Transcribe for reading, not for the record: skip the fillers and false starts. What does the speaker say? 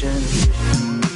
vision.